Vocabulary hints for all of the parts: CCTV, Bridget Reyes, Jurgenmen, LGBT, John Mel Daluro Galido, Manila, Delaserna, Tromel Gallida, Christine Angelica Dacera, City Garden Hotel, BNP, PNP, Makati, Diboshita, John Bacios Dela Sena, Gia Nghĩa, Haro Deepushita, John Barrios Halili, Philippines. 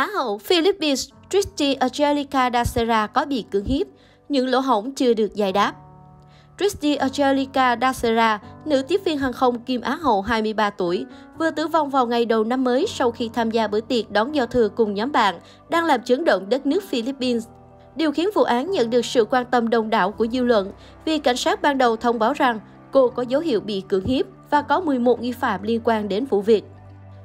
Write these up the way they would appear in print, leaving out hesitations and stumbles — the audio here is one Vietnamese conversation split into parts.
Á hậu Philippines Christine Angelica Dacera có bị cưỡng hiếp, những lỗ hổng chưa được giải đáp. Christine Angelica Dacera, nữ tiếp viên hàng không kim Á hậu 23 tuổi, vừa tử vong vào ngày đầu năm mới sau khi tham gia bữa tiệc đón giao thừa cùng nhóm bạn, đang làm chấn động đất nước Philippines. Điều khiến vụ án nhận được sự quan tâm đông đảo của dư luận, vì cảnh sát ban đầu thông báo rằng cô có dấu hiệu bị cưỡng hiếp và có 11 nghi phạm liên quan đến vụ việc.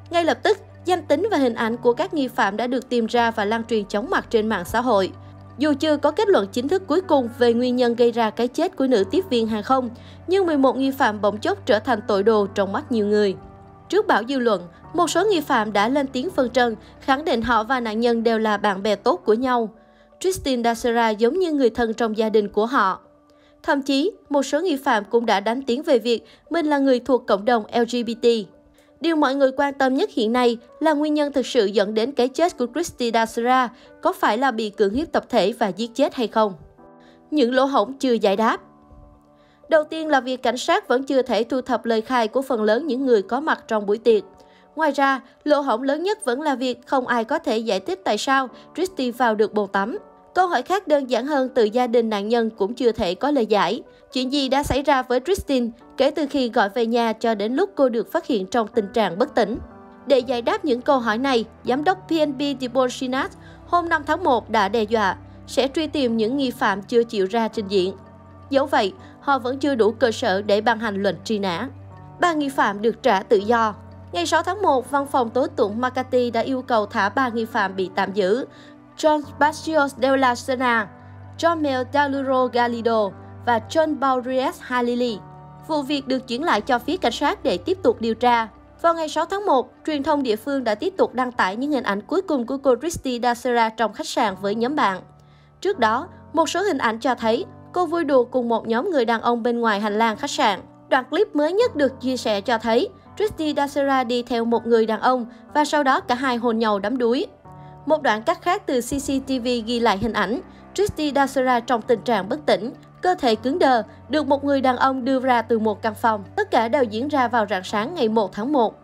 Ngay lập tức, danh tính và hình ảnh của các nghi phạm đã được tìm ra và lan truyền chóng mặt trên mạng xã hội. Dù chưa có kết luận chính thức cuối cùng về nguyên nhân gây ra cái chết của nữ tiếp viên hàng không, nhưng 11 nghi phạm bỗng chốc trở thành tội đồ trong mắt nhiều người. Trước bão dư luận, một số nghi phạm đã lên tiếng phân trần, khẳng định họ và nạn nhân đều là bạn bè tốt của nhau. Christine Dacera giống như người thân trong gia đình của họ. Thậm chí, một số nghi phạm cũng đã đánh tiếng về việc mình là người thuộc cộng đồng LGBT. Điều mọi người quan tâm nhất hiện nay là nguyên nhân thực sự dẫn đến cái chết của Christine Dacera có phải là bị cưỡng hiếp tập thể và giết chết hay không? Những lỗ hổng chưa giải đáp. Đầu tiên là việc cảnh sát vẫn chưa thể thu thập lời khai của phần lớn những người có mặt trong buổi tiệc. Ngoài ra, lỗ hổng lớn nhất vẫn là việc không ai có thể giải thích tại sao Christine vào được bồn tắm. Câu hỏi khác đơn giản hơn từ gia đình nạn nhân cũng chưa thể có lời giải. Chuyện gì đã xảy ra với Christine kể từ khi gọi về nhà cho đến lúc cô được phát hiện trong tình trạng bất tỉnh? Để giải đáp những câu hỏi này, giám đốc PNP Diboshita hôm 5 tháng 1 đã đe dọa sẽ truy tìm những nghi phạm chưa chịu ra trình diện. Dẫu vậy, họ vẫn chưa đủ cơ sở để ban hành lệnh truy nã. 3 nghi phạm được trả tự do. Ngày 6 tháng 1, Văn phòng Tố tụng Makati đã yêu cầu thả 3 nghi phạm bị tạm giữ: John Bacios Dela Sena, John Mel Daluro Galido và John Barrios Halili. Vụ việc được chuyển lại cho phía cảnh sát để tiếp tục điều tra. Vào ngày 6 tháng 1, truyền thông địa phương đã tiếp tục đăng tải những hình ảnh cuối cùng của cô Christine Dacera trong khách sạn với nhóm bạn. Trước đó, một số hình ảnh cho thấy cô vui đùa cùng một nhóm người đàn ông bên ngoài hành lang khách sạn. Đoạn clip mới nhất được chia sẻ cho thấy Christine Dacera đi theo một người đàn ông và sau đó cả hai hôn nhau đắm đuối. Một đoạn cắt khác từ CCTV ghi lại hình ảnh Christine Dacera trong tình trạng bất tỉnh, cơ thể cứng đờ, được một người đàn ông đưa ra từ một căn phòng. Tất cả đều diễn ra vào rạng sáng ngày 1 tháng 1.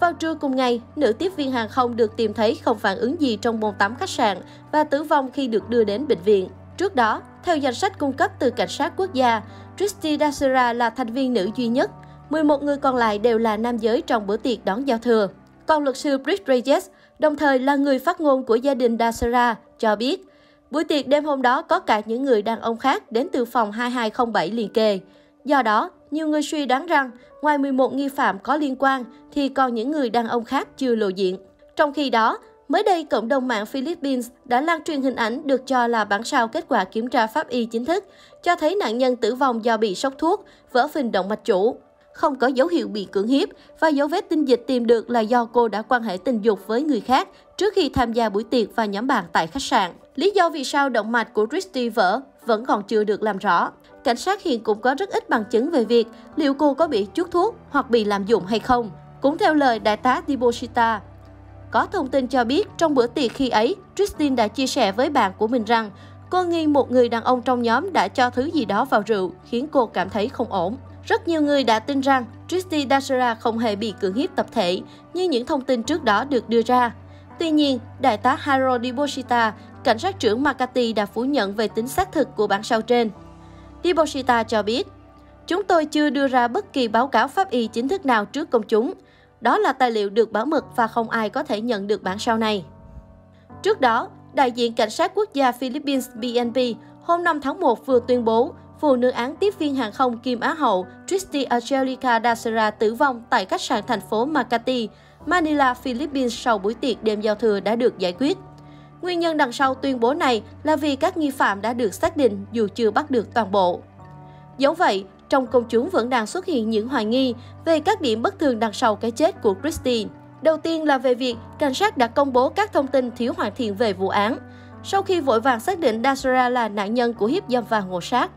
Vào trưa cùng ngày, nữ tiếp viên hàng không được tìm thấy không phản ứng gì trong bồn tắm khách sạn và tử vong khi được đưa đến bệnh viện. Trước đó, theo danh sách cung cấp từ cảnh sát quốc gia, Christine Dacera là thành viên nữ duy nhất. 11 người còn lại đều là nam giới trong bữa tiệc đón giao thừa. Còn luật sư Bridget Reyes, đồng thời là người phát ngôn của gia đình Dacera, cho biết buổi tiệc đêm hôm đó có cả những người đàn ông khác đến từ phòng 2207 liền kề. Do đó, nhiều người suy đoán rằng ngoài 11 nghi phạm có liên quan thì còn những người đàn ông khác chưa lộ diện. Trong khi đó, mới đây cộng đồng mạng Philippines đã lan truyền hình ảnh được cho là bản sao kết quả kiểm tra pháp y chính thức, cho thấy nạn nhân tử vong do bị sốc thuốc, vỡ phình động mạch chủ. Không có dấu hiệu bị cưỡng hiếp và dấu vết tinh dịch tìm được là do cô đã quan hệ tình dục với người khác trước khi tham gia buổi tiệc và nhóm bạn tại khách sạn. Lý do vì sao động mạch của Christine vỡ vẫn còn chưa được làm rõ. Cảnh sát hiện cũng có rất ít bằng chứng về việc liệu cô có bị chuốc thuốc hoặc bị lạm dụng hay không. Cũng theo lời đại tá Diboshita, có thông tin cho biết trong bữa tiệc khi ấy, Christine đã chia sẻ với bạn của mình rằng cô nghi một người đàn ông trong nhóm đã cho thứ gì đó vào rượu khiến cô cảm thấy không ổn. Rất nhiều người đã tin rằng Christine Dacera không hề bị cưỡng hiếp tập thể như những thông tin trước đó được đưa ra. Tuy nhiên, đại tá Haro Deepushita, cảnh sát trưởng Makati đã phủ nhận về tính xác thực của bản sao trên. Deepushita cho biết, "Chúng tôi chưa đưa ra bất kỳ báo cáo pháp y chính thức nào trước công chúng. Đó là tài liệu được bảo mật và không ai có thể nhận được bản sao này." Trước đó, đại diện cảnh sát quốc gia Philippines BNP hôm 5 tháng 1 vừa tuyên bố vụ nữ án tiếp viên hàng không kim Á hậu Christine Angelica Dacera tử vong tại khách sạn thành phố Makati, Manila, Philippines sau buổi tiệc đêm giao thừa đã được giải quyết. Nguyên nhân đằng sau tuyên bố này là vì các nghi phạm đã được xác định dù chưa bắt được toàn bộ. Dẫu vậy, trong công chúng vẫn đang xuất hiện những hoài nghi về các điểm bất thường đằng sau cái chết của Christine. Đầu tiên là về việc cảnh sát đã công bố các thông tin thiếu hoàn thiện về vụ án, sau khi vội vàng xác định Dacera là nạn nhân của hiếp dâm và ngộ sát.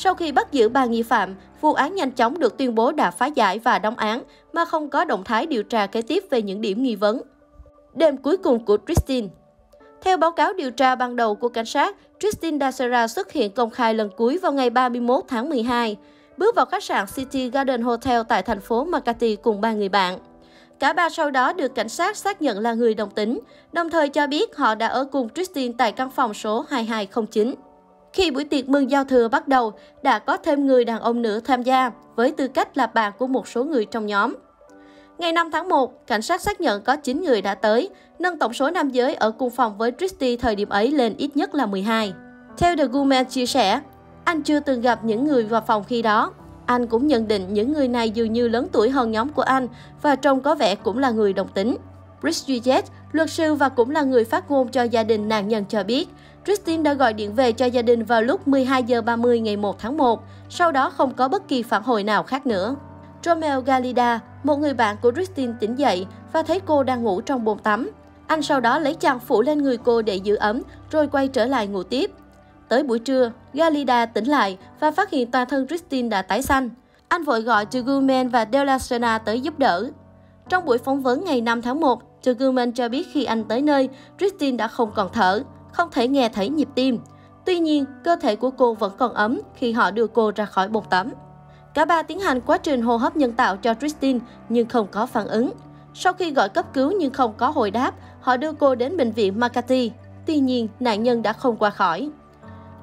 Sau khi bắt giữ 3 nghi phạm, vụ án nhanh chóng được tuyên bố đã phá giải và đóng án mà không có động thái điều tra kế tiếp về những điểm nghi vấn. Đêm cuối cùng của Christine. Theo báo cáo điều tra ban đầu của cảnh sát, Christine Dacera xuất hiện công khai lần cuối vào ngày 31 tháng 12, bước vào khách sạn City Garden Hotel tại thành phố Makati cùng 3 người bạn. Cả ba sau đó được cảnh sát xác nhận là người đồng tính, đồng thời cho biết họ đã ở cùng Christine tại căn phòng số 2209. Khi buổi tiệc mừng giao thừa bắt đầu, đã có thêm người đàn ông nữa tham gia, với tư cách là bạn của một số người trong nhóm. Ngày 5 tháng 1, cảnh sát xác nhận có 9 người đã tới, nâng tổng số nam giới ở cùng phòng với Christie thời điểm ấy lên ít nhất là 12. Theo The Gourmet chia sẻ, anh chưa từng gặp những người vào phòng khi đó. Anh cũng nhận định những người này dường như lớn tuổi hơn nhóm của anh và trông có vẻ cũng là người đồng tính. Bridget, luật sư và cũng là người phát ngôn cho gia đình nạn nhân cho biết, Christine đã gọi điện về cho gia đình vào lúc 12:30 ngày 1 tháng 1, sau đó không có bất kỳ phản hồi nào khác nữa. Tromel Gallida, một người bạn của Christine tỉnh dậy và thấy cô đang ngủ trong bồn tắm. Anh sau đó lấy chăn phủ lên người cô để giữ ấm, rồi quay trở lại ngủ tiếp. Tới buổi trưa, Gallida tỉnh lại và phát hiện toàn thân Christine đã tái xanh. Anh vội gọi Jurgenmen và Delaserna tới giúp đỡ. Trong buổi phỏng vấn ngày 5 tháng 1, Jurgenmen cho biết khi anh tới nơi, Christine đã không còn thở, không thể nghe thấy nhịp tim. Tuy nhiên, cơ thể của cô vẫn còn ấm khi họ đưa cô ra khỏi bồn tắm. Cả ba tiến hành quá trình hô hấp nhân tạo cho Christine nhưng không có phản ứng. Sau khi gọi cấp cứu nhưng không có hồi đáp, họ đưa cô đến bệnh viện Makati. Tuy nhiên, nạn nhân đã không qua khỏi.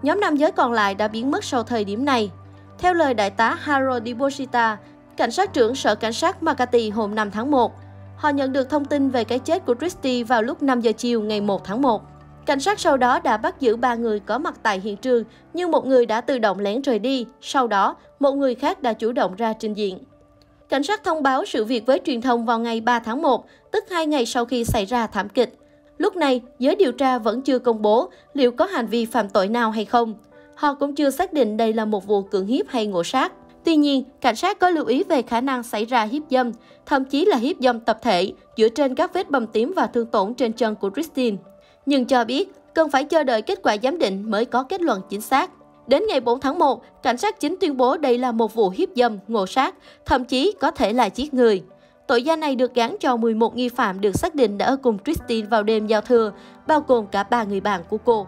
Nhóm nam giới còn lại đã biến mất sau thời điểm này. Theo lời đại tá Haro Deepushita, cảnh sát trưởng sở cảnh sát Makati hôm 5 tháng 1, họ nhận được thông tin về cái chết của Christie vào lúc 5 giờ chiều ngày 1 tháng 1. Cảnh sát sau đó đã bắt giữ 3 người có mặt tại hiện trường, nhưng một người đã tự động lén rời đi, sau đó một người khác đã chủ động ra trình diện. Cảnh sát thông báo sự việc với truyền thông vào ngày 3 tháng 1, tức 2 ngày sau khi xảy ra thảm kịch. Lúc này, giới điều tra vẫn chưa công bố liệu có hành vi phạm tội nào hay không. Họ cũng chưa xác định đây là một vụ cưỡng hiếp hay ngộ sát. Tuy nhiên, cảnh sát có lưu ý về khả năng xảy ra hiếp dâm, thậm chí là hiếp dâm tập thể, dựa trên các vết bầm tím và thương tổn trên chân của Christine. Nhưng cho biết, cần phải chờ đợi kết quả giám định mới có kết luận chính xác. Đến ngày 4 tháng 1, cảnh sát chính tuyên bố đây là một vụ hiếp dâm, ngộ sát, thậm chí có thể là giết người. Tội danh này được gán cho 11 nghi phạm được xác định đã ở cùng Christine vào đêm giao thừa, bao gồm cả 3 người bạn của cô.